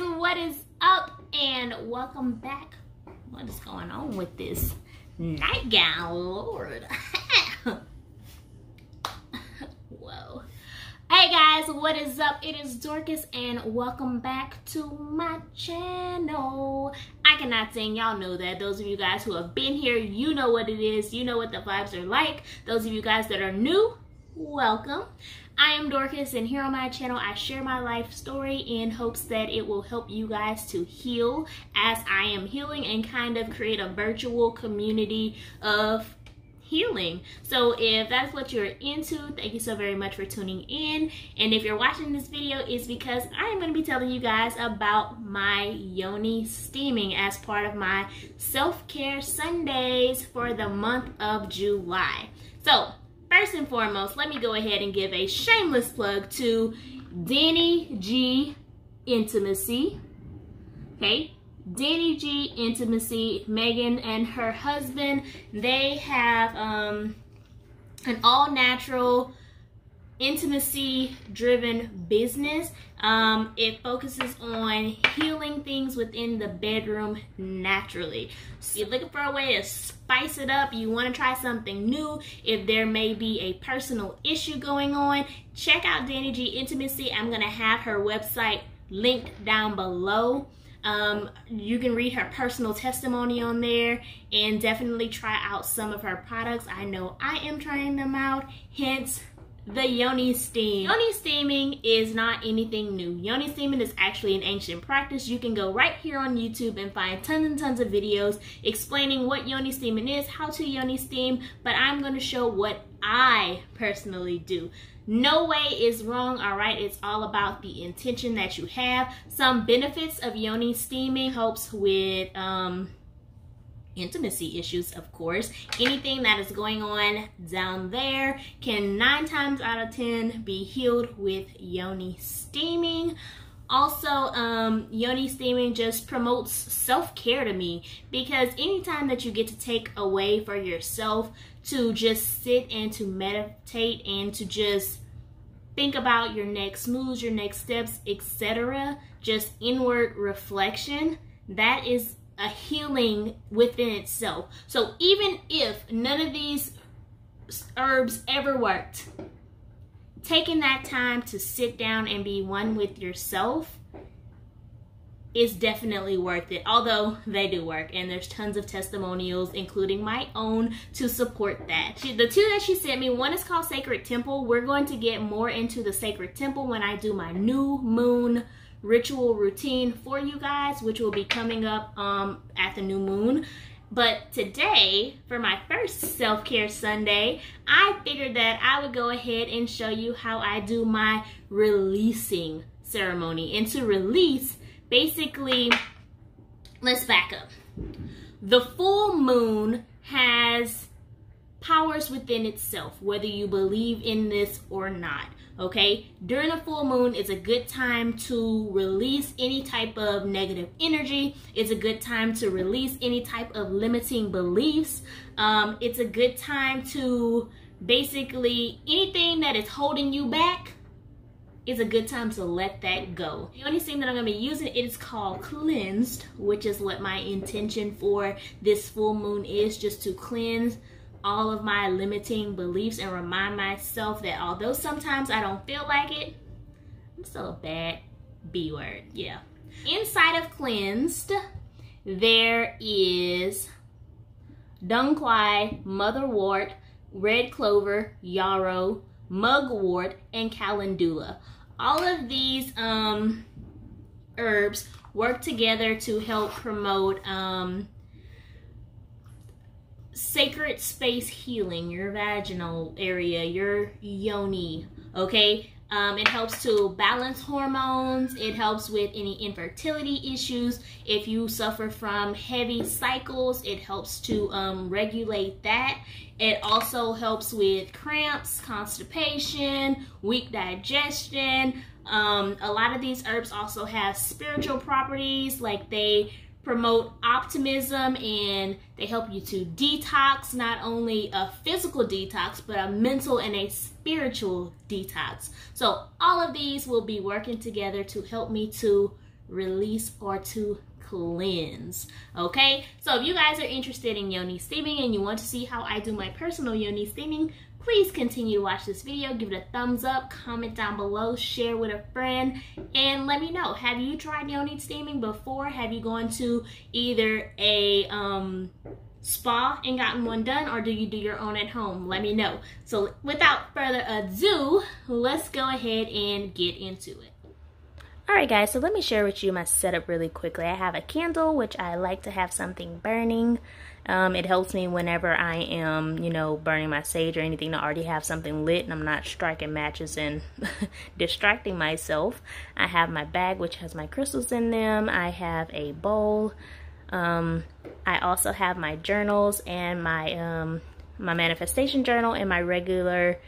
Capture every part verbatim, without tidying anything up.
guys, what is up and welcome back. What is going on with this nightgown, Lord? Whoa. Hey guys, what is up? It is Dorcas and welcome back to my channel. I cannot sing, y'all know that. Those of you guys who have been here, you know what it is, you know what the vibes are like. Those of you guys that are new, welcome. I am Dorcas, and here on my channel I share my life story in hopes that it will help you guys to heal as I am healing and kind of create a virtual community of healing. So if that's what you're into, thank you so very much for tuning in. And if you're watching this video, it's because I am going to be telling you guys about my Yoni steaming as part of my self-care Sundays for the month of July. So first and foremost, let me go ahead and give a shameless plug to Dani G Intimacy. Okay, Dani G Intimacy, Megan and her husband, they have um, an all-natural, intimacy-driven business. Um, it focuses on healing things within the bedroom naturally. So if you're looking for a way to spice it up, you want to try something new, if there may be a personal issue going on, check out Dani G Intimacy. I'm going to have her website linked down below. Um, you can read her personal testimony on there and definitely try out some of her products. I know I am trying them out, hence the Yoni Steam. Yoni steaming is not anything new. Yoni steaming is actually an ancient practice. You can go right here on YouTube and find tons and tons of videos explaining what Yoni steaming is, how to Yoni steam, but I'm going to show what I personally do. No way is wrong, all right? It's all about the intention that you have. Some benefits of Yoni steaming: helps with um, intimacy issues, of course. Anything that is going on down there can nine times out of ten be healed with Yoni steaming. Also, um, Yoni steaming just promotes self-care to me, because anytime that you get to take away for yourself to just sit and to meditate and to just think about your next moves, your next steps, et cetera, just inward reflection, that is a healing within itself. So even if none of these herbs ever worked, taking that time to sit down and be one with yourself is definitely worth it, although they do work, and there's tons of testimonials, including my own, to support that. She, the two that she sent me, one is called Sacred Temple. We're going to get more into the Sacred Temple when I do my new moon ritual routine for you guys, which will be coming up um, at the new moon. But today, for my first self-care Sunday, I figured that I would go ahead and show you how I do my releasing ceremony. And to release, basically, let's back up. The full moon has powers within itself, whether you believe in this or not. Okay, during a full moon, it's a good time to release any type of negative energy. It's a good time to release any type of limiting beliefs. Um, it's a good time to basically, anything that is holding you back, it's a good time to let that go. The only thing that I'm going to be using, it is called cleansed, which is what my intention for this full moon is, just to cleanse all of my limiting beliefs and remind myself that although sometimes I don't feel like it, I'm still a bad B word. Yeah. Inside of cleansed, there is dung quai, motherwort, red clover, yarrow, mugwort, and calendula. All of these um, herbs work together to help promote um, sacred space healing, your vaginal area, your yoni, okay? Um, it helps to balance hormones. It helps with any infertility issues. If you suffer from heavy cycles, it helps to um, regulate that. It also helps with cramps, constipation, weak digestion. Um, a lot of these herbs also have spiritual properties, like they promote optimism, and they help you to detox, not only a physical detox, but a mental and a spiritual detox. So all of these will be working together to help me to release, or to cleanse. Okay, so if you guys are interested in Yoni steaming and you want to see how I do my personal Yoni steaming, please continue to watch this video, give it a thumbs up, comment down below, share with a friend, and let me know, have you tried Yoni steaming before? Have you gone to either a um spa and gotten one done, or do you do your own at home? Let me know. So without further ado, let's go ahead and get into it. Alright guys, so let me share with you my setup really quickly. I have a candle, which I like to have something burning. Um, it helps me whenever I am, you know, burning my sage or anything, to already have something lit and I'm not striking matches and distracting myself. I have my bag, which has my crystals in them. I have a bowl. Um, I also have my journals and my, um, my manifestation journal and my regular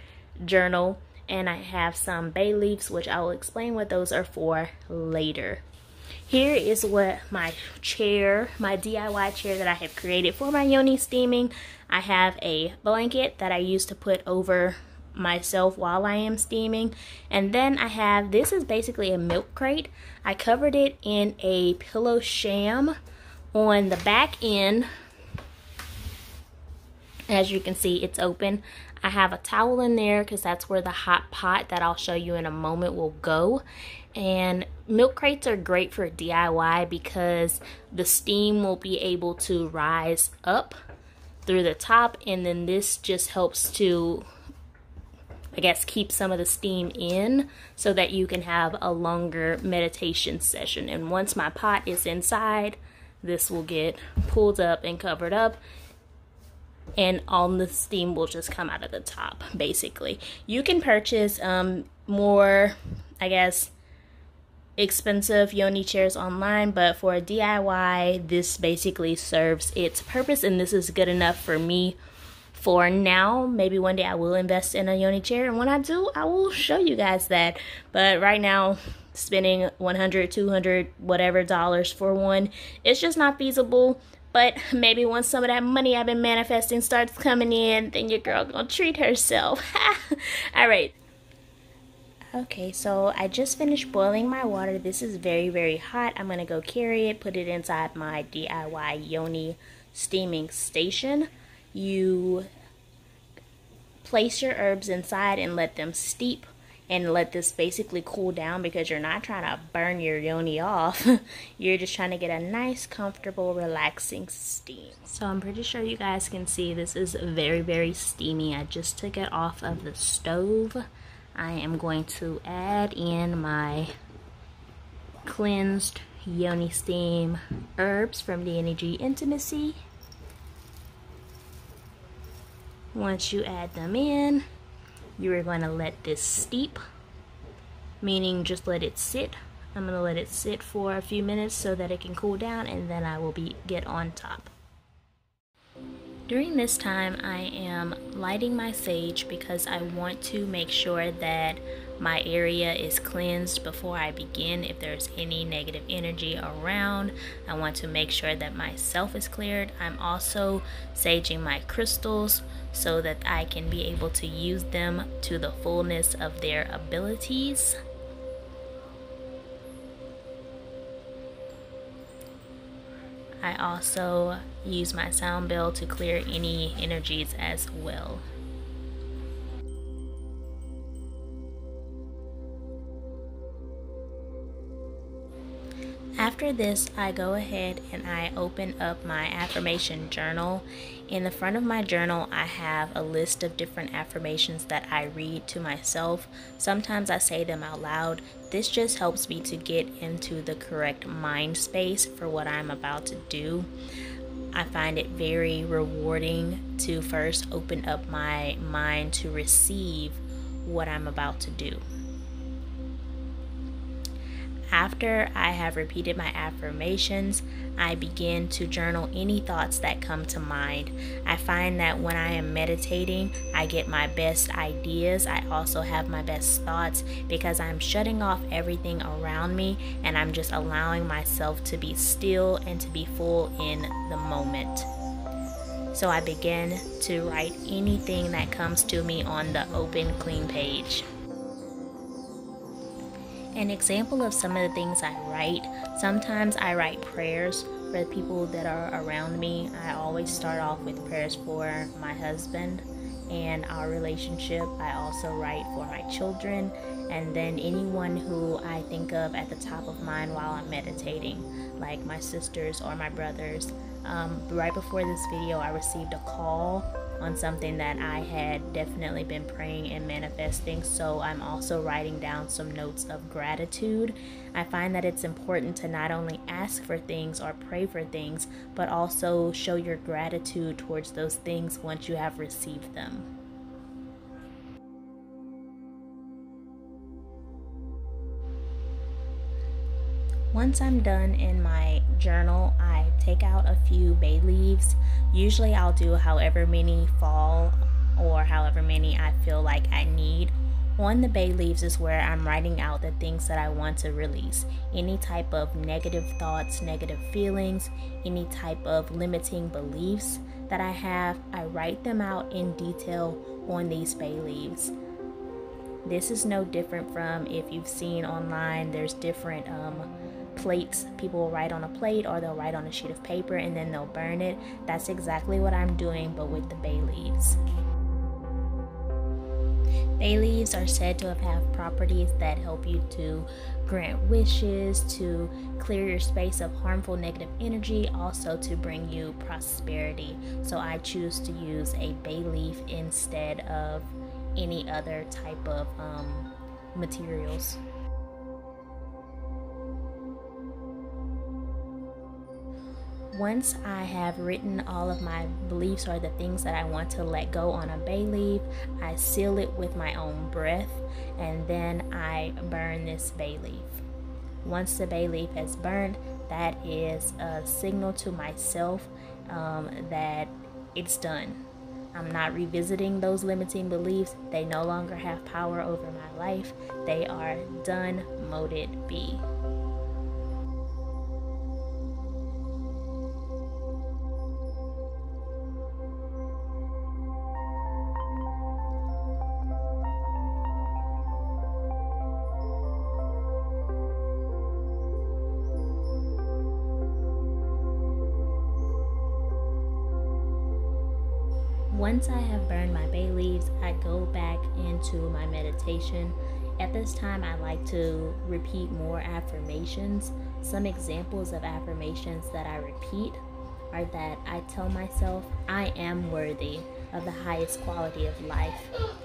journal. And I have some bay leaves, which I will explain what those are for later. Here is what my chair, my D I Y chair that I have created for my Yoni steaming. I have a blanket that I use to put over myself while I am steaming. And then I have, this is basically a milk crate. I covered it in a pillow sham on the back end. As you can see, it's open. I have a towel in there because that's where the hot pot that I'll show you in a moment will go. And milk crates are great for D I Y because the steam will be able to rise up through the top, and then this just helps to, I guess, keep some of the steam in so that you can have a longer meditation session. And once my pot is inside, this will get pulled up and covered up, and all the steam will just come out of the top, basically. You can purchase um, more, I guess, expensive Yoni chairs online, but for a D I Y, this basically serves its purpose, and this is good enough for me for now. Maybe one day I will invest in a Yoni chair, and when I do, I will show you guys that. But right now, spending one hundred, two hundred, whatever dollars for one, it's just not feasible. But maybe once some of that money I've been manifesting starts coming in, then your girl gonna treat herself. All right. Okay, so I just finished boiling my water. This is very, very hot. I'm gonna go carry it, put it inside my D I Y Yoni steaming station. You place your herbs inside and let them steep, and let this basically cool down, because you're not trying to burn your Yoni off. You're just trying to get a nice, comfortable, relaxing steam. So I'm pretty sure you guys can see this is very, very steamy. I just took it off of the stove. I am going to add in my cleansed Yoni steam herbs from Dani G Intimacy. Once you add them in, you are going to let this steep, meaning just let it sit. I'm going to let it sit for a few minutes so that it can cool down, and then I will be get on top. During this time, I am lighting my sage because I want to make sure that my area is cleansed before I begin. If there's any negative energy around, I want to make sure that myself is cleared. I'm also saging my crystals so that I can be able to use them to the fullness of their abilities. I also use my sound bell to clear any energies as well. After this, I go ahead and I open up my affirmation journal. In the front of my journal, I have a list of different affirmations that I read to myself. Sometimes I say them out loud. This just helps me to get into the correct mind space for what I'm about to do. I find it very rewarding to first open up my mind to receive what I'm about to do. After I have repeated my affirmations, I begin to journal any thoughts that come to mind. I find that when I am meditating, I get my best ideas. I also have my best thoughts because I'm shutting off everything around me, and I'm just allowing myself to be still and to be full in the moment. So I begin to write anything that comes to me on the open, clean page. an example of some of the things I write. Sometimes I write prayers for the people that are around me. I always start off with prayers for my husband and our relationship. I also write for my children, and then anyone who I think of at the top of mind while I'm meditating, like my sisters or my brothers. Um, right before this video, I received a call on something that I had definitely been praying and manifesting, so I'm also writing down some notes of gratitude. I find that it's important to not only ask for things or pray for things, but also show your gratitude towards those things once you have received them. Once I'm done in my journal, I take out a few bay leaves. Usually I'll do however many fall or however many I feel like I need. On the bay leaves is where I'm writing out the things that I want to release. Any type of negative thoughts, negative feelings, any type of limiting beliefs that I have, I write them out in detail on these bay leaves. This is no different from if you've seen online, there's different um, plates. People will write on a plate, or they'll write on a sheet of paper and then they'll burn it. That's exactly what I'm doing, but with the bay leaves. Bay leaves are said to have properties that help you to grant wishes, to clear your space of harmful negative energy, also to bring you prosperity. So I choose to use a bay leaf instead of any other type of um, materials. Once I have written all of my beliefs or the things that I want to let go on a bay leaf, I seal it with my own breath, and then I burn this bay leaf. Once the bay leaf has burned, that is a signal to myself um, that it's done. I'm not revisiting those limiting beliefs. They no longer have power over my life. They are done, moted B. Once I have burned my bay leaves, I go back into my meditation. At this time, I like to repeat more affirmations. Some examples of affirmations that I repeat are that I tell myself, I am worthy of the highest quality of life.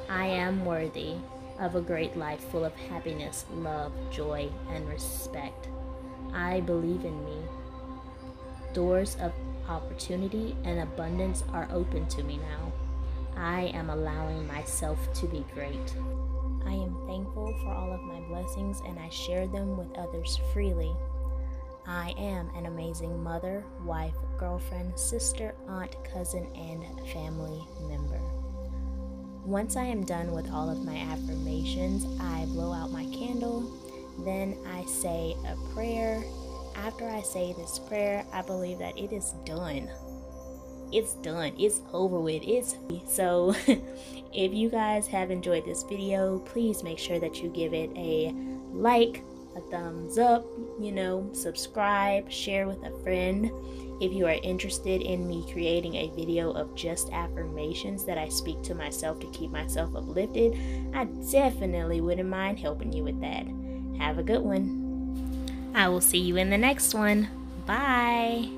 I am worthy of a great life full of happiness, love, joy, and respect. I believe in me. Doors of opportunity and abundance are open to me now. I am allowing myself to be great. I am thankful for all of my blessings, and I share them with others freely. I am an amazing mother, wife, girlfriend, sister, aunt, cousin, and family member. Once I am done with all of my affirmations, I blow out my candle. Then I say a prayer. After I say this prayer, I believe that it is done. It's done. It's over with. It's so if you guys have enjoyed this video, please make sure that you give it a like, a thumbs up, you know, subscribe, share with a friend. If you are interested in me creating a video of just affirmations that I speak to myself to keep myself uplifted, I definitely wouldn't mind helping you with that. Have a good one. I will see you in the next one. Bye.